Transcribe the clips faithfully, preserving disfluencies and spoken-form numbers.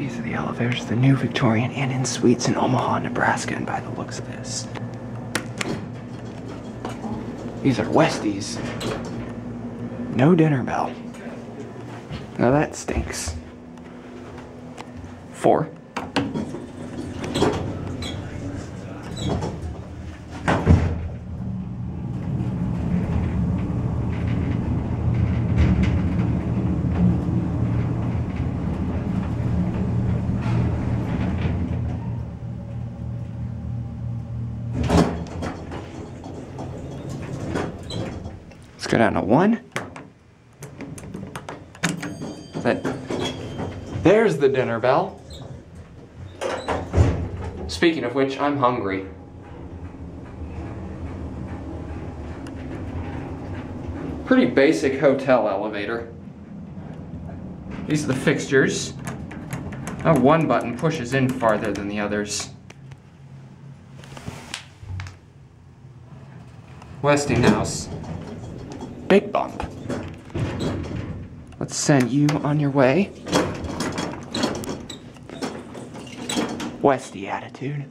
These are the elevators, the New Victorian Inn and Suites in Omaha, Nebraska, and by the looks of this, these are Westies. No dinner bell. Now that stinks. Four. Let's go down to one. That, there's the dinner bell. Speaking of which, I'm hungry. Pretty basic hotel elevator. These are the fixtures. Oh, one button pushes in farther than the others. Westinghouse. Big bump. Let's send you on your way. Westy attitude.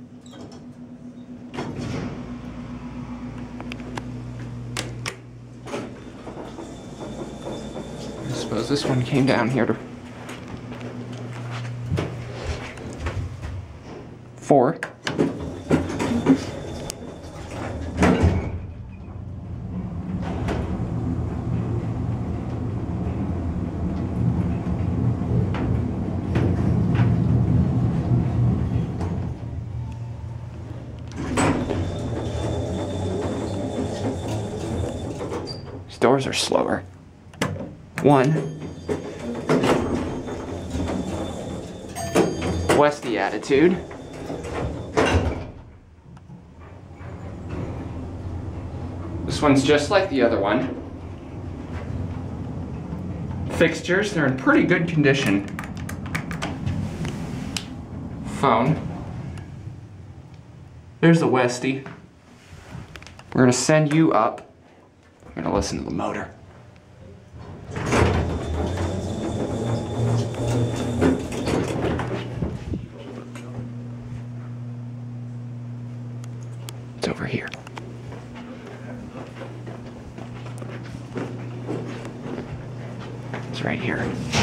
I suppose this one came down here to four. Doors are slower. One. Westy attitude. This one's just like the other one. Fixtures, they're in pretty good condition. Phone. There's the Westy. We're gonna send you up. We're gonna listen to the motor. It's over here. It's right here.